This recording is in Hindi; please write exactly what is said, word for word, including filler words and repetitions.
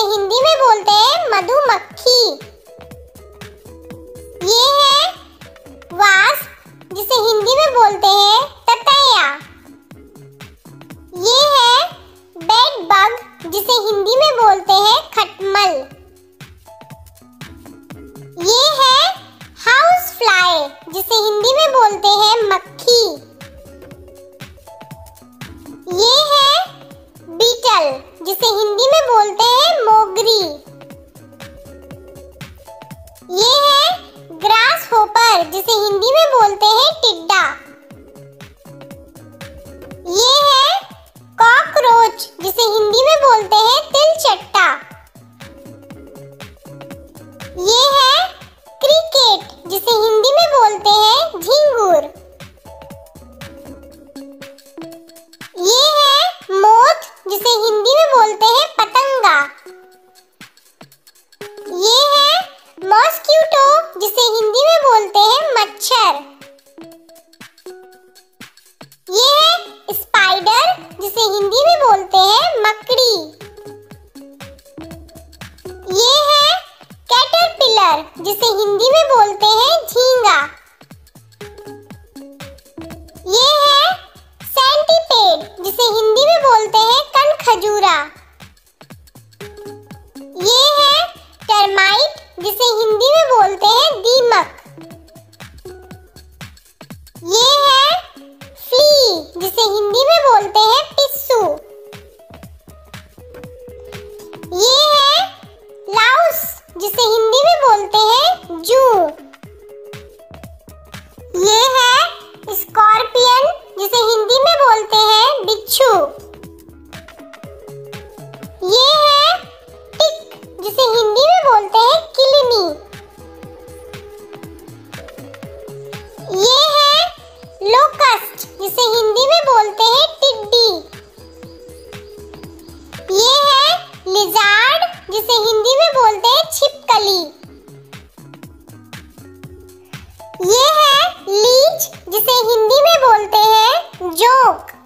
जिसे हिंदी में बोलते हैं मधुमक्खी। ये है वास्प, जिसे हिंदी में बोलते हैं ततैया। ये है बेड बग, जिसे हिंदी में बोलते हैं खटमल। ये है हाउस फ्लाई, जिसे हिंदी में बोलते हैं मक्खी। ये है बीटल, जिसे हिंदी में बोलते हैं मोगरी। ये है ग्रास होपर, जिसे हिंदी में बोलते हैं टिड्डा। ये है कॉकरोच, जिसे हिंदी में बोलते हैं तिलचट्टा। ये है क्रिकेट, जिसे हिंदी में बोलते हैं झिंगूर। ये है मोथ, जिसे हिंदी में बोलते हैं पतंगा। ये है मॉस्किटो, जिसे हिंदी में बोलते हैं मच्छर। ये है स्पाइडर, जिसे हिंदी में बोलते हैं मकड़ी। ये है कैटरपिलर, जिसे हिंदी में बोलते हैं झींगा। ये है सेंटीपेड, जिसे हिंदी में बोलते हैं कनखजूरा। ये है टर्माइट, जिसे हिंदी में बोलते हैं दीमक। ये है फ्ली, जिसे हिंदी में बोलते हैं पिस्सू। ये है लाउस, जिसे हिंदी में बोलते हैं जू। ये है स्कॉर्पियन, जिसे हिंदी में बोलते हैं बिच्छू। ये है टिक, जिसे हिंदी में बोलते हैं किलनी। ये है लोकस्ट, जिसे हिंदी में बोलते हैं टिड्डी। ये है लिजार्ड, जिसे हिंदी में बोलते हैं छिपकली। ये है लीच, जिसे हिंदी में बोलते हैं जोंक।